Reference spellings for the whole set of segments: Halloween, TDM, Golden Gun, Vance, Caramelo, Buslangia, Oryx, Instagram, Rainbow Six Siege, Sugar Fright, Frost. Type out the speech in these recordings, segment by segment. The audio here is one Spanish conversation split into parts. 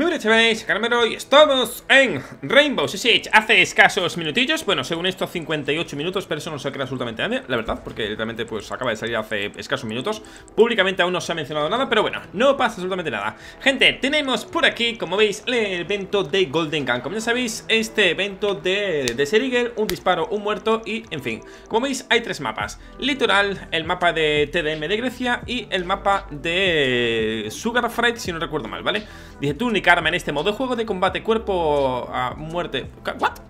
Muy buenas chavales, Carmelo, y estamos en Rainbow Six Siege. Hace escasos minutillos, bueno, según esto 58 minutos, pero eso no se cree absolutamente nadie, la verdad, porque literalmente pues acaba de salir hace escasos minutos. Públicamente aún no se ha mencionado nada, pero bueno, no pasa absolutamente nada. Gente, tenemos por aquí, como veis, el evento de Golden Gun. Como ya sabéis, este evento de Seriger, un disparo, un muerto y, en fin. Como veis, hay tres mapas. Litoral, el mapa de TDM de Grecia y el mapa de Sugar Fright, si no recuerdo mal, ¿vale? Dice, tú, Nick, en este modo de juego de combate cuerpo a muerte. ¿What?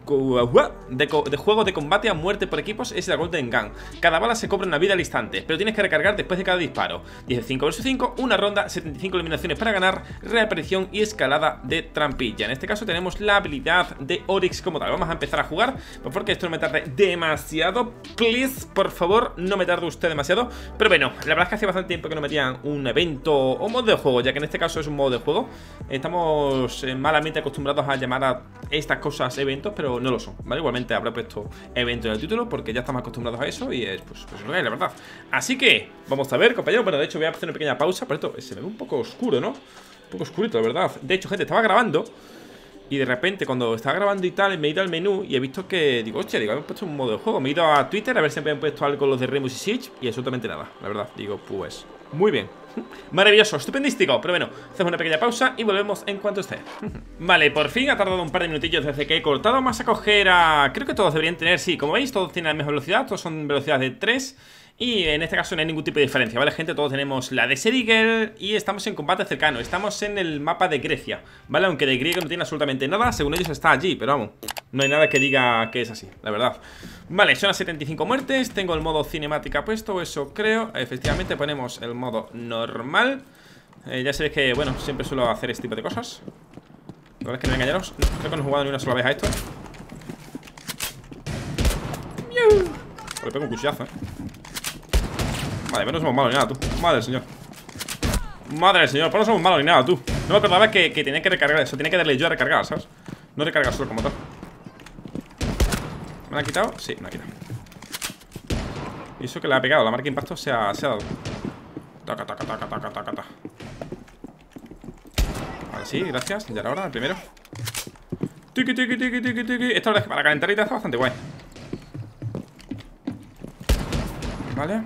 De juego de combate a muerte por equipos es la Golden Gun. Cada bala se cobra una vida al instante, pero tienes que recargar después de cada disparo. 5 vs 5, una ronda, 75 eliminaciones para ganar, reaparición y escalada de trampilla. En este caso tenemos la habilidad de Oryx como tal. Vamos a empezar a jugar, porque esto no me tarde demasiado. Please, por favor, no me tarde usted demasiado. Pero bueno, la verdad es que hace bastante tiempo que no metían un evento o modo de juego, ya que en este caso es un modo de juego. Estamos malamente acostumbrados a llamar a estas cosas eventos, pero no lo son, ¿vale? Igualmente habrá puesto evento en el título porque ya estamos acostumbrados a eso y es pues lo que es, la verdad. Así que vamos a ver, compañeros. Bueno, de hecho voy a hacer una pequeña pausa, por esto se me ve un poco oscuro, ¿no? Un poco oscurito, la verdad. De hecho, gente, estaba grabando y de repente cuando estaba grabando y tal, me he ido al menú y he visto que, digo, hostia, digo, habían puesto un modo de juego. Me he ido a Twitter a ver si me habían puesto algo los de Rainbow Six Siege y absolutamente nada, la verdad. Digo, pues, muy bien. Maravilloso, estupendístico. Pero bueno, hacemos una pequeña pausa y volvemos en cuanto esté. Vale, por fin ha tardado un par de minutillos desde que he cortado. Vamos a coger a... creo que todos deberían tener, sí, como veis, todos tienen la misma velocidad. Todos son velocidades de 3. Y en este caso no hay ningún tipo de diferencia, ¿vale, gente? Todos tenemos la de Seriger y estamos en combate cercano. Estamos en el mapa de Grecia, ¿vale? Aunque de griego no tiene absolutamente nada. Según ellos está allí, pero vamos, no hay nada que diga que es así, la verdad. Vale, son las 75 muertes. Tengo el modo cinemática puesto, eso creo. Efectivamente ponemos el modo normal. Ya sabéis que, bueno, siempre suelo hacer este tipo de cosas. La verdad es que no me engañaros, no, creo que no he jugado ni una sola vez a esto. ¡Miau! Le pego un cuchillazo, ¿eh? Vale, pero no somos malos ni nada, tú. Madre del señor. Madre del señor, pero no somos malos ni nada, tú. No me acordaba que tenía que recargar eso. Tenía que darle yo a recargar, ¿sabes? No recargar solo como tal. ¿Me la ha quitado? Sí, me la ha quitado. Y eso que le ha pegado, la marca de impacto se ha dado. Taca, taca, taca, taca, taca, taca. Vale, sí, gracias. Ya era hora, el primero. Tiki, tiki, tiki, tiki, tiki. Esta verdad es que para calentar y está bastante guay. Vale.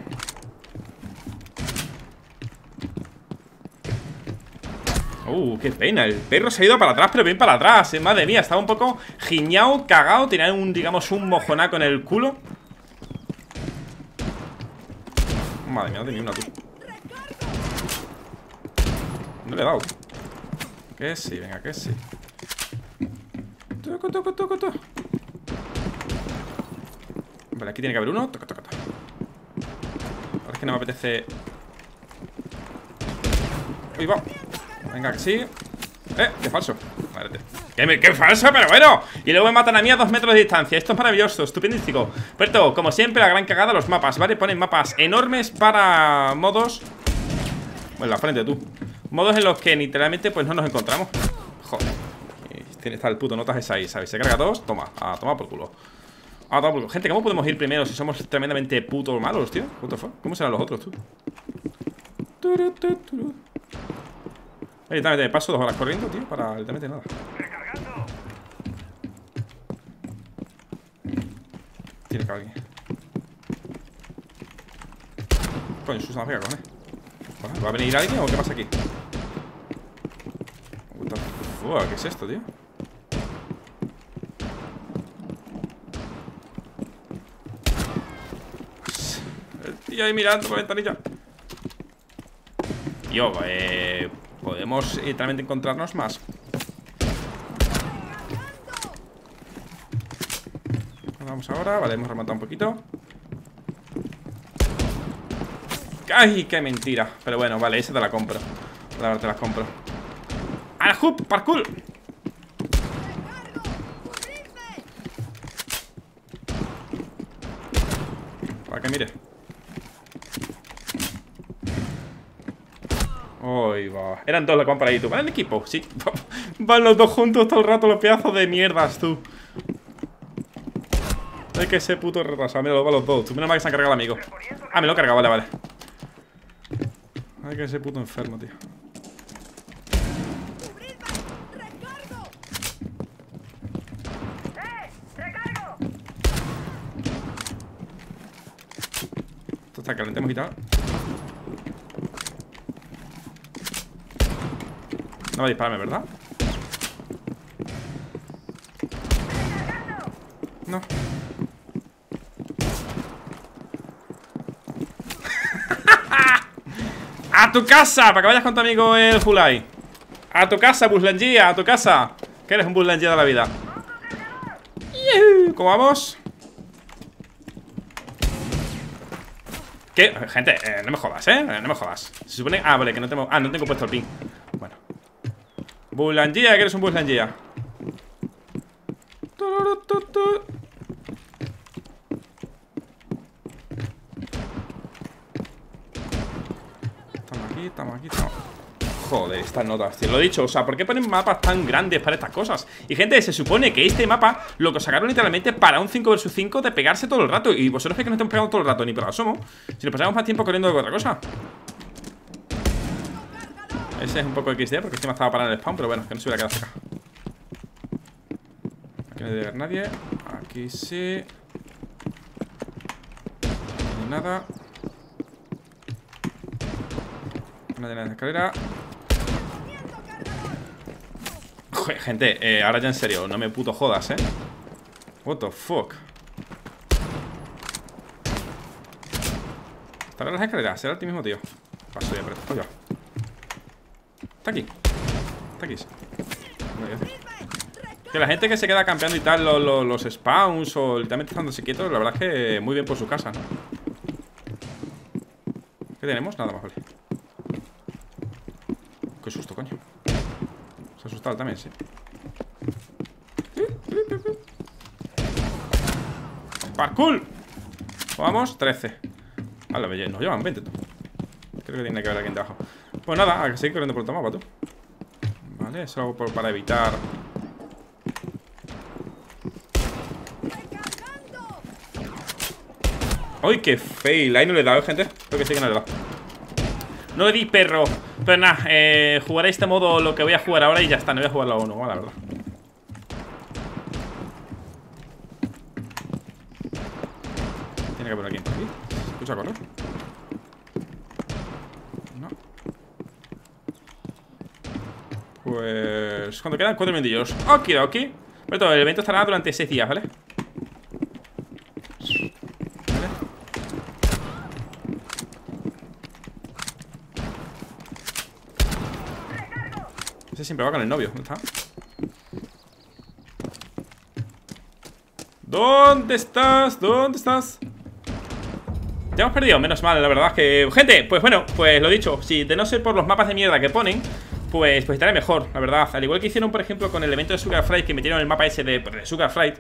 Qué pena, el perro se ha ido para atrás, pero bien para atrás, madre mía, estaba un poco giñao, cagao, tenía un, digamos, un mojonaco en el culo. Madre mía, no tenía una, tú. No le he dado. Que sí, venga, que sí. Toco, toco, toco, toco. Vale, aquí tiene que haber uno. Toco, toco, toco. Ahora es que no me apetece. Uy, va. Venga, que sí. Qué falso. Qué falso, pero bueno. Y luego me matan a mí a 2 metros de distancia. Esto es maravilloso, estupendístico. Pero, como siempre, la gran cagada, los mapas, ¿vale? Ponen mapas enormes para modos. Bueno, la frente, tú. Modos en los que literalmente pues no nos encontramos. Joder. Tiene está el puto notas esa ahí, ¿sabes? Se carga a todos. Toma, a tomar por culo. A tomar por culo. Gente, ¿cómo podemos ir primero si somos tremendamente putos malos, tío? What the fuck? ¿Cómo serán los otros, tú? Literalmente me paso 2 horas corriendo, tío, para literalmente nada. Tiene que haber alguien. Coño, Susana, pega, cojones. ¿Va a venir alguien o qué pasa aquí? Uy, ¿qué es esto, tío? El tío ahí mirando por la ventanilla. Tío, podemos literalmente encontrarnos más. Vamos ahora, vale, hemos rematado un poquito. ¡Ay, qué mentira! Pero bueno, vale, esa te la compro. La verdad, te la compro. ¡Al hoop! ¡Parkour! Para que mire. Ahí va. Eran 2 los que van para ahí, tú. ¿Van en equipo? Sí. Van los 2 juntos todo el rato, los pedazos de mierdas, tú. Es que ese puto retrasado. Mira, los van los 2. Tú, menos mal que se han cargado el amigo. Ah, me lo he cargado, vale, vale. Ay, que ese puto enfermo, tío. Hasta que le hemos quitado. No va a dispararme, ¿verdad? No. ¡A tu casa! Para que vayas con tu amigo el Julai. ¡A tu casa, Buslangia! ¡A tu casa! Que eres un Buslangia de la vida. ¿Cómo vamos? ¿Qué? Gente, no me jodas, ¿eh? No me jodas. Se supone... Ah, vale, que no tengo... Ah, no tengo puesto el ping. Bueno. Buslangia, que eres un Buslangia. Estamos aquí, estamos aquí, estamos... Joder, estas notas, tío, lo he dicho. O sea, ¿por qué ponen mapas tan grandes para estas cosas? Y gente, se supone que este mapa lo sacaron literalmente para un 5 vs 5, de pegarse todo el rato. Y vosotros que no estamos pegando todo el rato, ni por asomo. Si nos pasamos más tiempo corriendo que otra cosa. Ese es un poco XD, porque encima estaba parado en el spawn. Pero bueno, que no se hubiera quedado cerca. Aquí no debe haber nadie. Aquí sí. No hay nada. Nadie en la escalera. Joder, gente, ahora ya en serio, no me puto jodas, ¿eh? What the fuck. ¿Estará en las escaleras? ¿Será el mismo tío? Paso ya, pero... Está aquí. Está aquí, sí. Que la gente que se queda campeando y tal los spawns o literalmente estándose quietos, la verdad es que muy bien por su casa, ¿no? ¿Qué tenemos? Nada más, vale. Qué susto, coño. Se ha asustado también, sí. ¡Parkour! Vamos, 13. Vale, nos llevan 20. Creo que tiene que haber alguien debajo. Pues nada, hay que seguir corriendo por el mapa, tú. Vale, eso lo hago para evitar. ¡Ay, qué fail! Ahí no le he dado, gente. Creo que sí que no le he dado. No le di, perro. Pero nada, jugaré este modo lo que voy a jugar ahora y ya está. No voy a jugar la ONU, la verdad. Tiene que haber alguien por aquí. Escucha correr. No. Pues... ¿Cuánto quedan? 4 minutillos. Ok. Pero todo, el evento estará durante 6 días, ¿vale? Siempre va con el novio, ¿dónde está? ¿Dónde estás? ¿Dónde estás? Ya hemos perdido, menos mal, la verdad es que... Gente, pues bueno, pues lo dicho. Si de no ser por los mapas de mierda que ponen, pues estaré mejor, la verdad. Al igual que hicieron, por ejemplo, con el evento de Sugar Fright, que metieron el mapa ese de Sugar Fright,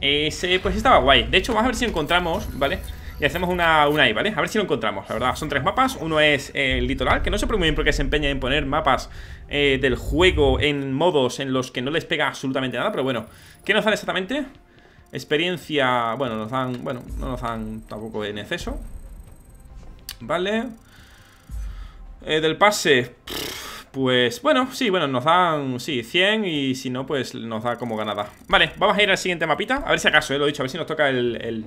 pues estaba guay. De hecho, vamos a ver si encontramos, ¿vale? Y hacemos una ahí, ¿vale? A ver si lo encontramos, la verdad. Son 3 mapas. Uno es el litoral, que no sé muy bien por qué se empeña en poner mapas del juego en modos en los que no les pega absolutamente nada. Pero bueno, ¿qué nos dan exactamente? Experiencia, bueno, nos dan... Bueno, no nos dan tampoco en exceso. Vale. Del pase, pues bueno, sí, bueno, nos dan, sí, 100. Y si no, pues nos da como ganada. Vale, vamos a ir al siguiente mapita. A ver si acaso, lo he dicho, a ver si nos toca el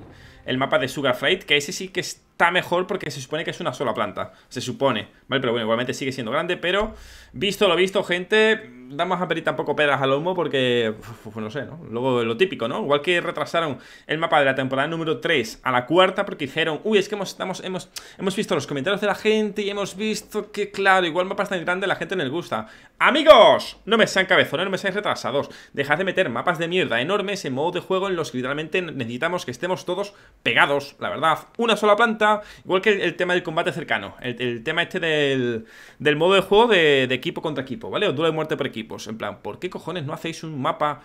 mapa de Sugar Fright, que ese sí que está mejor porque se supone que es una sola planta. Se supone, ¿vale? Pero bueno, igualmente sigue siendo grande. Pero, visto lo visto, gente, vamos a pedir tampoco pedras al lomo porque, pues no sé, ¿no? Luego lo típico, ¿no? Igual que retrasaron el mapa de la temporada número 3 a la 4ª porque dijeron, uy, es que hemos visto los comentarios de la gente y hemos visto que, claro, igual mapas tan grandes la gente no les gusta. ¡Amigos! No me sean cabezones, no me sean retrasados. Dejad de meter mapas de mierda enormes en modo de juego en los que literalmente necesitamos que estemos todos pegados, la verdad. Una sola planta. Igual que el tema del combate cercano. El tema este del modo de juego de equipo contra equipo, ¿vale? O duelo de muerte por equipos. En plan, ¿por qué cojones no hacéis un mapa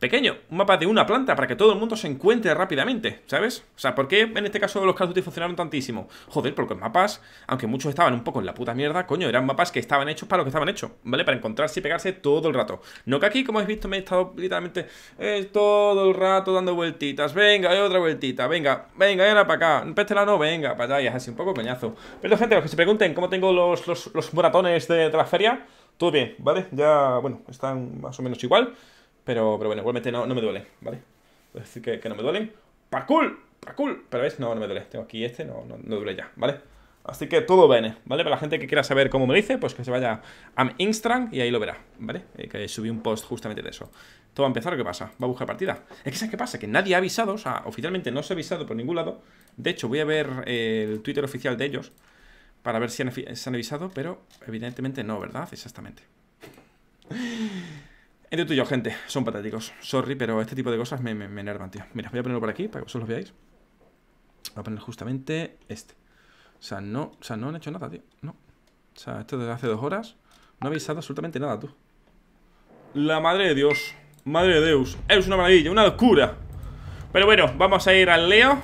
pequeño? Un mapa de una planta para que todo el mundo se encuentre rápidamente, ¿sabes? O sea, ¿por qué en este caso los Call of Duty funcionaron tantísimo? Joder, porque los mapas, aunque muchos estaban un poco en la puta mierda, coño, eran mapas que estaban hechos para lo que estaban hechos, ¿vale? Para encontrarse y pegarse todo el rato. No que aquí, como habéis visto, me he estado literalmente todo el rato dando vueltitas. Venga, hay otra vueltita, venga, venga, ahora para acá. Para este lado no, venga, para allá. Y es así un poco coñazo. Pero gente, los que se pregunten cómo tengo los moratones de la feria, todo bien, ¿vale? Ya, bueno, están más o menos igual. Pero bueno, igualmente no me duele, ¿vale? Es decir, que no me duelen. ¡Parkour! cool. Pero ves, no me duele. Tengo aquí este, no duele ya, ¿vale? Así que todo viene, ¿vale? Para la gente que quiera saber cómo me dice, pues que se vaya a Instagram y ahí lo verá, ¿vale? Que subí un post justamente de eso. Todo va a empezar, ¿qué pasa? Va a buscar partida. Es que ¿sabes qué pasa? Que nadie ha avisado, o sea, oficialmente no se ha avisado por ningún lado. De hecho, voy a ver el Twitter oficial de ellos para ver si se han avisado, pero evidentemente no, ¿verdad? Exactamente. Entre tú y yo, gente, son patéticos. Sorry, pero este tipo de cosas me enervan, tío. Mira, voy a ponerlo por aquí para que vosotros lo veáis. Voy a poner justamente este. O sea, no han hecho nada, tío. No. O sea, esto desde hace 2 horas. No ha avisado absolutamente nada, tú. La madre de Dios. Madre de Dios. Es una maravilla, una locura. Pero bueno, vamos a ir al Leo.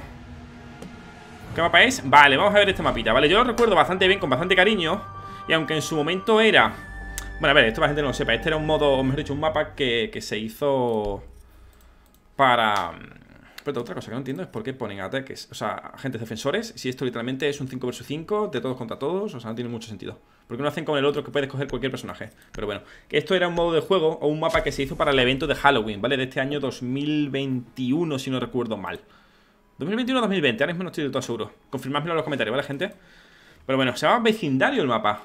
¿Qué mapa es? Vale, vamos a ver este mapita, ¿vale? Yo lo recuerdo bastante bien, con bastante cariño. Y aunque en su momento era... Bueno, a ver, esto la gente no lo sepa. Este era un modo, o mejor dicho, un mapa que se hizo para... Pero otra cosa que no entiendo es por qué ponen ataques, o sea, agentes defensores, si esto literalmente es un 5 vs 5, de todos contra todos, o sea, no tiene mucho sentido. Porque no hacen con el otro que puede escoger cualquier personaje. Pero bueno, que esto era un modo de juego o un mapa que se hizo para el evento de Halloween, ¿vale? De este año 2021, si no recuerdo mal. 2021 o 2020, ahora mismo no estoy del todo seguro. Confirmadmelo en los comentarios, ¿vale, gente? Pero bueno, se llama vecindario el mapa.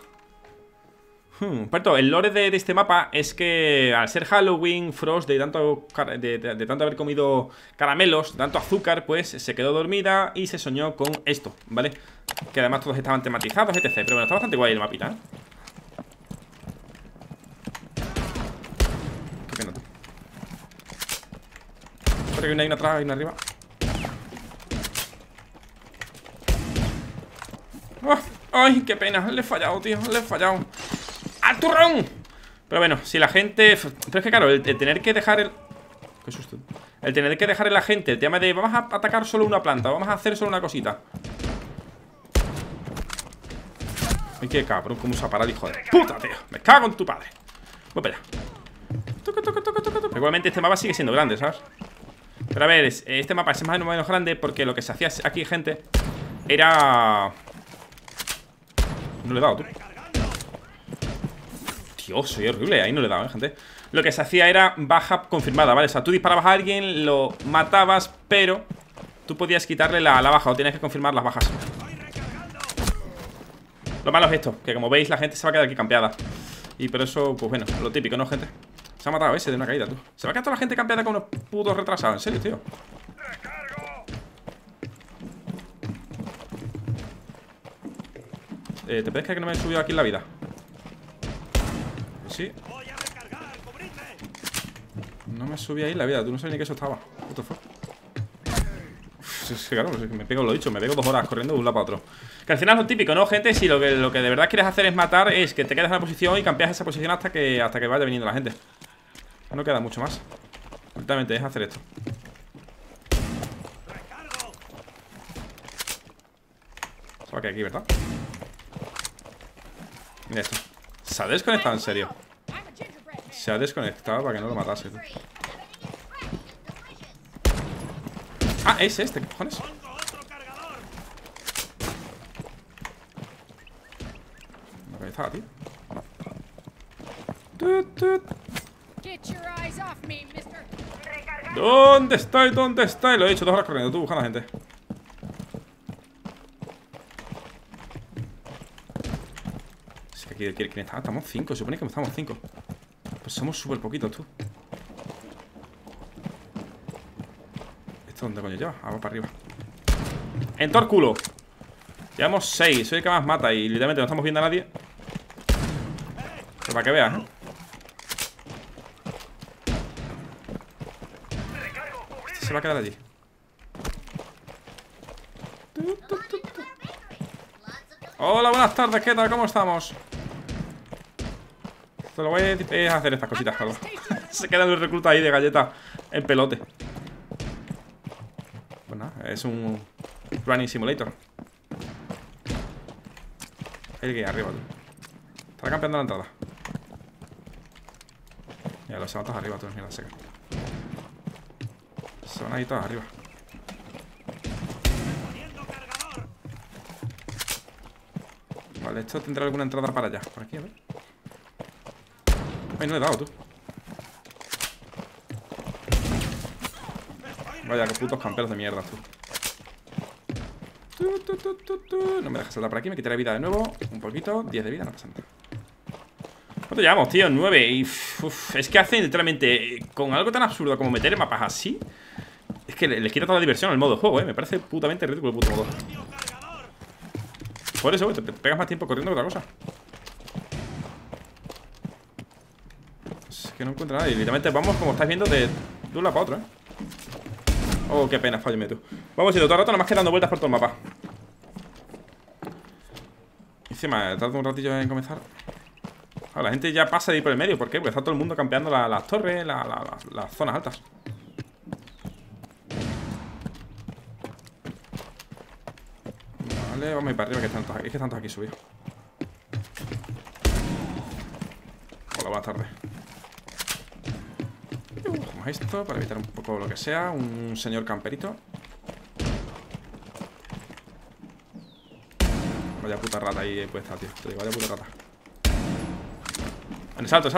Parto, el lore de este mapa es que al ser Halloween, Frost de tanto haber comido caramelos, tanto azúcar, pues se quedó dormida y se soñó con esto, ¿vale? Que además todos estaban tematizados, etc. Pero bueno, está bastante guay el mapita, ¿eh? Qué pena, tú. Espera, que hay una atrás, hay una arriba. ¡Oh! ¡Ay, qué pena! Le he fallado, tío, le he fallado. ¡Al turrón! Pero bueno, si la gente... Pero es que claro, el tener que dejar el... ¡Qué susto! El tener que dejar a la gente el tema de vamos a atacar solo una planta, vamos a hacer solo una cosita. ¡Ay, qué cabrón! ¿Cómo se ha parado, hijo de puta, tío? ¡Me cago en tu padre! Voy para allá. Pero igualmente este mapa sigue siendo grande, ¿sabes? Pero a ver, este mapa es más o menos grande porque lo que se hacía aquí, gente, era... No le he dado, tú. Dios, soy horrible. Ahí no le he dado, gente. Lo que se hacía era baja confirmada, ¿vale? O sea, tú disparabas a alguien, lo matabas, pero tú podías quitarle la baja o tenías que confirmar las bajas. Lo malo es esto, que como veis la gente se va a quedar aquí campeada. Y por eso, pues bueno, lo típico, ¿no, gente? Se ha matado ese de una caída, tú. Se va a quedar toda la gente campeada con unos putos retrasados. En serio, tío. ¿Te puedes creer que no me he subido aquí en la vida? Sí. No me subí ahí en la vida. Tú no sabes ni que eso estaba. What the fuck. Uf, claro, me pego, lo dicho. Me pego 2 horas corriendo de un lado para otro. Que al final es lo típico, ¿no, gente? Si lo que de verdad quieres hacer es matar, es que te quedas en una posición y campeas esa posición hasta que vaya viniendo la gente. No queda mucho más. Literalmente es hacer esto. Se va a quedar aquí, ¿verdad? Mira esto. Se ha desconectado, en serio. Se ha desconectado para que no lo matase, tú. Ah, es este, ¿qué cojones? La cabeza, tío. ¿Dónde estoy? ¿Dónde estoy? Lo he hecho 2 horas corriendo, tú buscando a la gente. ¿Quién está? Estamos 5, se supone que estamos 5. Pues somos súper poquitos, tú. ¿Esto dónde coño lleva? Ah, va para arriba. ¡En todo el culo! Llevamos 6, soy el que más mata y literalmente no estamos viendo a nadie. Pero para que veas, ¿eh? Este se va a quedar allí. Hola, buenas tardes, ¿qué tal? ¿Cómo estamos? Lo voy a hacer estas cositas, claro. Se quedan los reclutas ahí de galleta en pelote. Pues nada, es un running simulator. El que arriba, tú. Está campeando la entrada. Mira, los sabatos arriba, tú. Mira, seca. Se van ahí todos arriba. Vale, esto tendrá alguna entrada para allá. Por aquí, a ver. Ay, no le he dado, tú. Vaya, que putos camperos de mierda, tú. No me dejas saltar por aquí, me quitaré vida de nuevo. Un poquito, 10 de vida, no pasa nada. ¿Cuánto llevamos, tío? 9. Y uf, es que hacen literalmente con algo tan absurdo como meter mapas así. Es que les quita toda la diversión al modo juego, me parece putamente ridículo el puto modo. Por eso, te pegas más tiempo corriendo que otra cosa. Es que no encuentro nada. Y literalmente vamos, como estáis viendo, de un lado para otro, Oh, qué pena, fallame tú. Vamos yendo todo el rato, nada más que dando vueltas por todo el mapa. Encima, tardo un ratillo en comenzar. Ahora, la gente ya pasa de ir por el medio. ¿Por qué? Porque está todo el mundo campeando las torres, las zonas altas. Vale, vamos a ir para arriba, que están todos aquí, subidos. Hola, buenas tardes. Cogemos esto para evitar un poco lo que sea. Un señor camperito. Vaya puta rata ahí puesta, tío. Te digo, vaya puta rata. Vale, salto.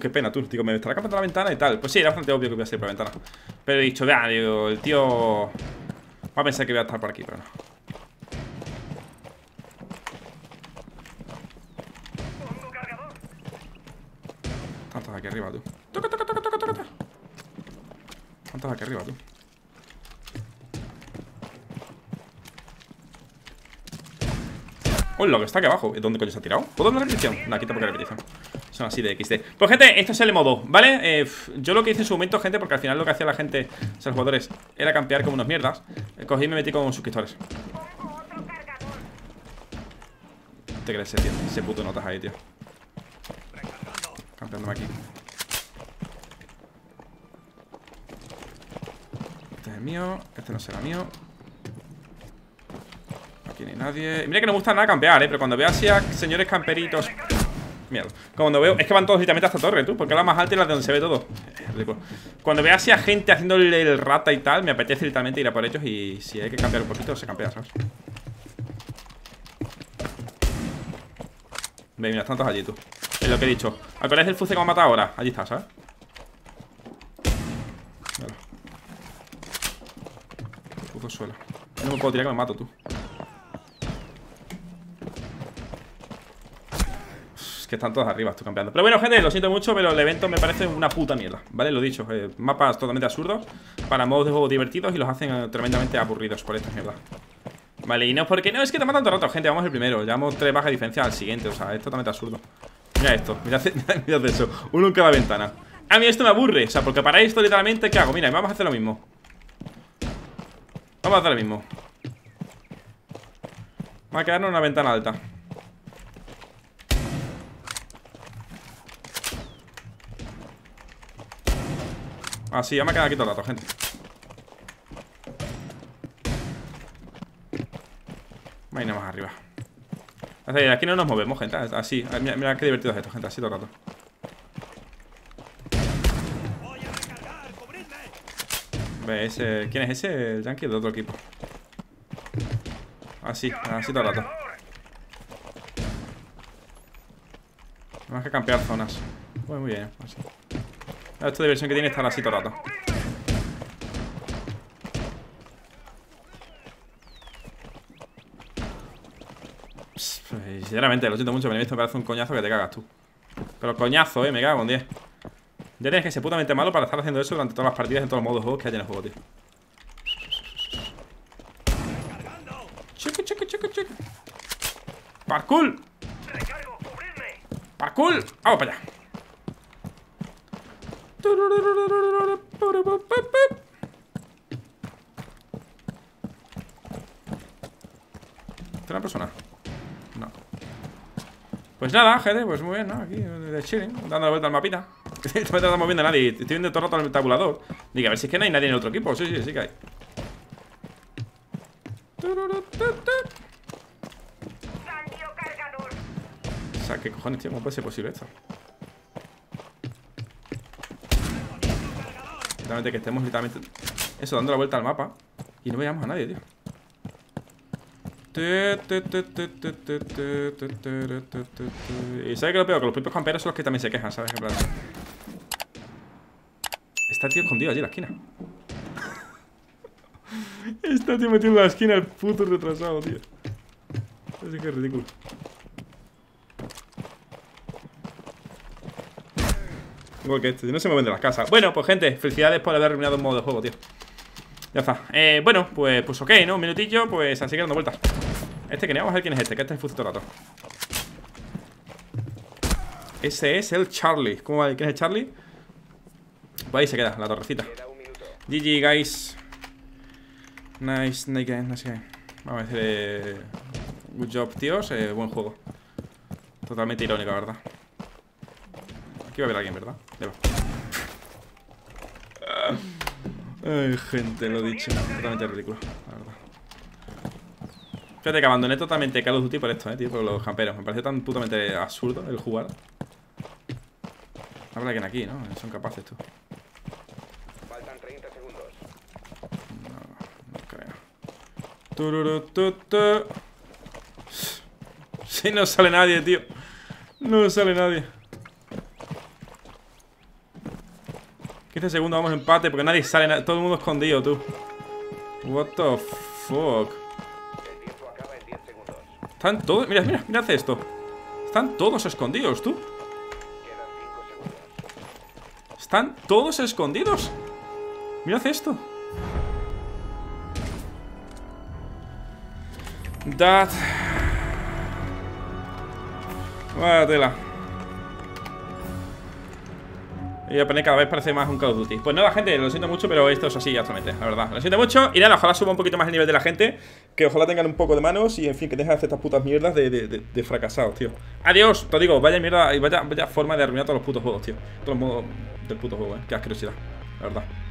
Qué pena, tú. Digo, me estará campeando la ventana y tal. Pues sí, era bastante obvio que voy a salir por la ventana. Pero he dicho, vea, digo, el tío va a pensar que voy a estar por aquí, pero no. Tantos aquí arriba, tú. Toca. Tantos aquí arriba, tú. ¡Oh, lo que está aquí abajo! ¿Dónde coño se ha tirado? ¿Puedo dar la repetición? No, quita porque la repetición. Son así de XD. Pues, gente, esto es el modo, ¿vale? Yo lo que hice en su momento, gente, porque al final lo que hacía la gente, o sea, los jugadores, era campear como unos mierdas. Cogí y me metí con suscriptores. ¿Te crees, tío? Ese puto notas ahí, tío. Campeándome aquí. Este es el mío. Este no será mío. Aquí ni nadie. Mira que no me gusta nada campear, pero cuando veo así a señores camperitos. Mierda. Cuando veo, es que van todos directamente hasta torre, tú. Porque la más alta es la de donde se ve todo. Cuando veo así a gente haciéndole el rata y tal, me apetece literalmente ir a por ellos. Y si hay que campear un poquito, se campea, ¿sabes? Ve, mira, están todos allí, tú. Es lo que he dicho. Al parecer el fuce que me ha matado ahora. Allí está, ¿sabes? Mira. Puto suelo. No me puedo tirar que me mato, tú. Que están todas arriba, estoy campeando. Pero bueno, gente, lo siento mucho, pero el evento me parece una puta mierda, ¿vale? Lo dicho, mapas totalmente absurdos para modos de juego divertidos y los hacen tremendamente aburridos por esta mierda. Vale, y no, porque no, es que te matan todo el rato, gente. Vamos el primero, llevamos 3 bajas de diferencia al siguiente, o sea, es totalmente absurdo. Mira esto, mirad eso, uno en cada ventana. A mí esto me aburre, o sea, porque para esto literalmente, ¿qué hago? Mira, vamos a hacer lo mismo. Vamos a quedarnos en una ventana alta. Así, ya me ha quedado aquí todo el rato, gente. Ahí nada más arriba. Aquí no nos movemos, gente. Así, mira qué divertido es esto, gente. Así todo el rato. Ve, ese. ¿Quién es ese? El Yankee del otro equipo. Así, todo el rato. Tenemos que campear zonas. Pues muy bien, así. Esta diversión que tiene estar así todo el rato. Sinceramente, lo siento mucho, pero esto me parece un coñazo que te cagas tú. Pero coñazo, me cago en 10. Ya tienes que ser putamente malo para estar haciendo eso durante todas las partidas en todos los modos de juegos que hay en el juego, tío. Checa. ¡Parkour! ¡Parkour! ¡Vamos para allá! ¿Está una persona? No. Pues nada, gente, pues muy bien, ¿no? Aquí, de chilling, dando la vuelta al mapita. No me estamos viendo a nadie, estoy viendo todo el rato en el tabulador. Diga, a ver si es que no hay nadie en el otro equipo. Sí que hay. O sea, ¿qué cojones, tío? ¿Cómo puede ser posible esto? Que estemos literalmente eso, dando la vuelta al mapa y no veamos a nadie, tío. Y sabes que lo peor, que los propios camperos son los que también se quejan, ¿sabes? En plan, Está el tío escondido allí en la esquina. Está tío metido en la esquina, el puto retrasado, tío. Así que es ridículo. Igual que este, no se mueven de las casas. Bueno, pues gente, felicidades por haber terminado un modo de juego, tío. Ya está. Bueno, pues ok, ¿no? Un minutillo, pues así que dando vueltas. Este que vamos a ver quién es este, que este es el futuro rato. Ese es el Charlie. ¿Cómo va? ¿Quién es el Charlie? Pues ahí se queda, la torrecita. GG, guys. Nice, nice game, nice game. Vamos a decir, good job, tíos. Buen juego. Totalmente irónico, la verdad. Aquí va a haber alguien, ¿verdad? Ya va. Ay, gente, lo dicho. Totalmente ridículo, la verdad. Fíjate que abandoné totalmente Call of Duty por esto, tío, por los camperos. Me parece tan putamente absurdo el jugar. Habrá alguien aquí, ¿no? Son capaces, tú. Faltan 30 segundos. No, no creo. Tururututu. Sí, no sale nadie, tío. No sale nadie. 15 segundos, vamos empate, porque nadie sale, todo el mundo escondido, tú. What the fuck. Están todos... Mira, mira, mira esto. Están todos escondidos, tú. Están todos escondidos. Mirad esto. Dad. Vaya tela. Y a poner cada vez parece más un Call of Duty. Pues nada, gente, lo siento mucho, pero esto es así actualmente, la verdad. Lo siento mucho y nada, ojalá suba un poquito más el nivel de la gente. Que ojalá tengan un poco de manos y, en fin, que dejen de hacer estas putas mierdas de fracasados, tío. Adiós, te digo, vaya mierda y vaya forma de arruinar todos los putos juegos, tío. Todos los modos del puto juego, qué asquerosidad, la verdad.